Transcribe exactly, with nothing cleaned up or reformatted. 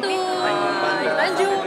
Belitung. Lanjut.